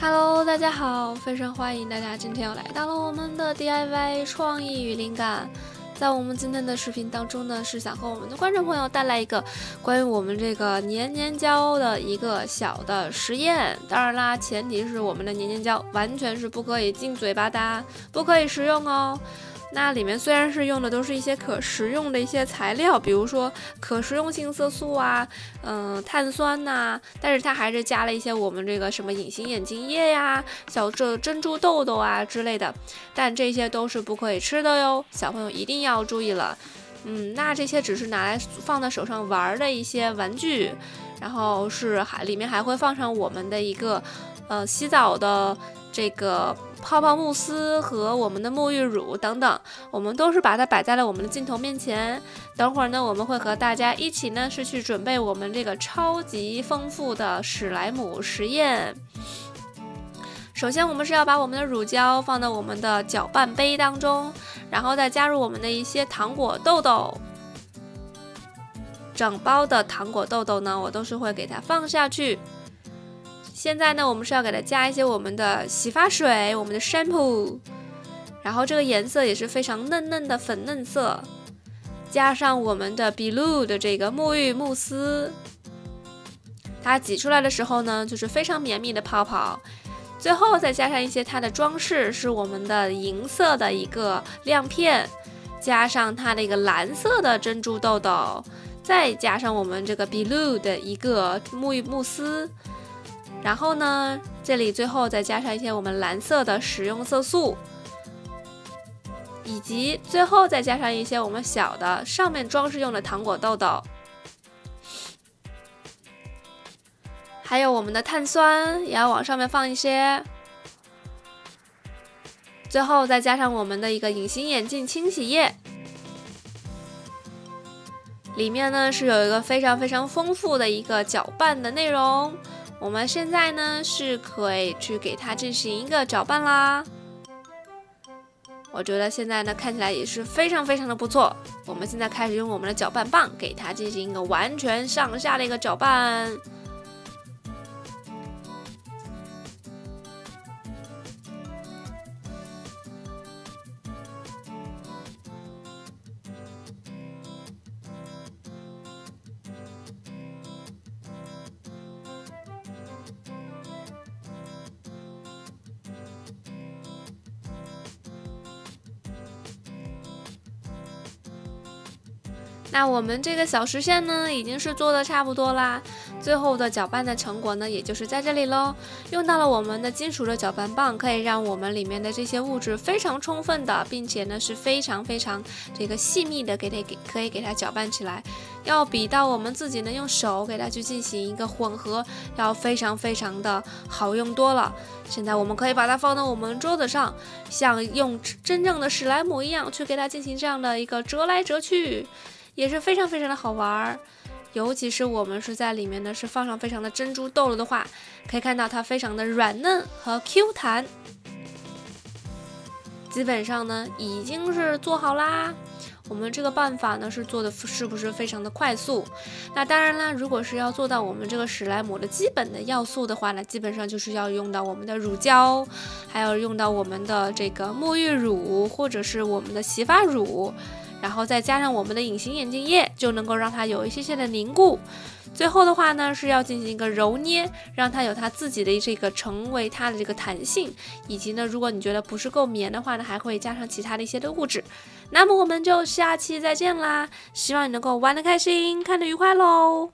Hello， 大家好，非常欢迎大家今天又来到了我们的 DIY 创意与灵感。在我们今天的视频当中呢，是想和我们的观众朋友带来一个关于我们这个年年胶的一个小的实验。当然啦，前提是我们的年年胶完全是不可以进嘴巴的，不可以食用哦。 那里面虽然是用的都是一些可食用的一些材料，比如说可食用性色素啊，碳酸呐、但是它还是加了一些我们这个什么隐形眼镜液呀、小珍珠豆豆啊之类的，但这些都是不可以吃的哟，小朋友一定要注意了。那这些只是拿来放在手上玩的一些玩具，然后是里面还会放上我们的一个洗澡的这个。 泡泡慕斯和我们的沐浴乳等等，我们都是把它摆在了我们的镜头面前。等会儿呢，我们会和大家一起呢是去准备我们这个超级丰富的史莱姆实验。首先，我们是要把我们的乳胶放到我们的搅拌杯当中，然后再加入我们的一些糖果豆豆。 整包的糖果豆豆呢，我都是会给它放下去。 现在呢，我们是要给它加一些我们的洗发水，我们的 shampoo， 然后这个颜色也是非常嫩嫩的粉嫩色，加上我们的 Bilou 的这个沐浴慕斯，它挤出来的时候呢，就是非常绵密的泡泡。最后再加上一些它的装饰，是我们的银色的一个亮片，加上它的一个蓝色的珍珠豆豆，再加上我们这个 Bilou 的一个沐浴慕斯。 然后呢，这里最后再加上一些我们蓝色的食用色素，以及最后再加上一些我们小的上面装饰用的糖果豆豆，还有我们的碳酸也要往上面放一些，最后再加上我们的一个隐形眼镜清洗液。 里面呢是有一个非常非常丰富的一个搅拌的内容，我们现在呢是可以去给它进行一个搅拌啦。我觉得现在呢看起来也是非常非常的不错。我们现在开始用我们的搅拌棒给它进行一个完全上下的一个搅拌。那我们这个小实验呢，已经是做的差不多啦。最后的搅拌的成果呢，也就是在这里喽。用到了我们的金属的搅拌棒，可以让我们里面的这些物质非常充分的，并且呢是非常非常这个细密的可以给它搅拌起来。要比到我们自己呢用手给它去进行一个混合，要非常非常的好用多了。现在我们可以把它放到我们桌子上，像用真正的史莱姆一样去给它进行这样的一个折来折去。 也是非常非常的好玩儿，尤其是我们是在里面呢，是放上非常的珍珠豆了的话，可以看到它非常的软嫩和 Q 弹。基本上呢，已经是做好啦。我们这个办法呢，是做的是不是非常的快速？那当然啦，如果是要做到我们这个史莱姆的基本的要素的话呢，基本上就是要用到我们的乳胶，还有用到我们的这个沐浴乳或者是我们的洗发乳。 然后再加上我们的隐形眼镜液，就能够让它有一些些的凝固。最后的话呢，是要进行一个揉捏，让它有它自己的这个成为它的这个弹性，以及呢，如果你觉得不是够绵的话呢，还会加上其他的一些的物质。那么我们就下期再见啦，希望你能够玩得开心，看得愉快喽。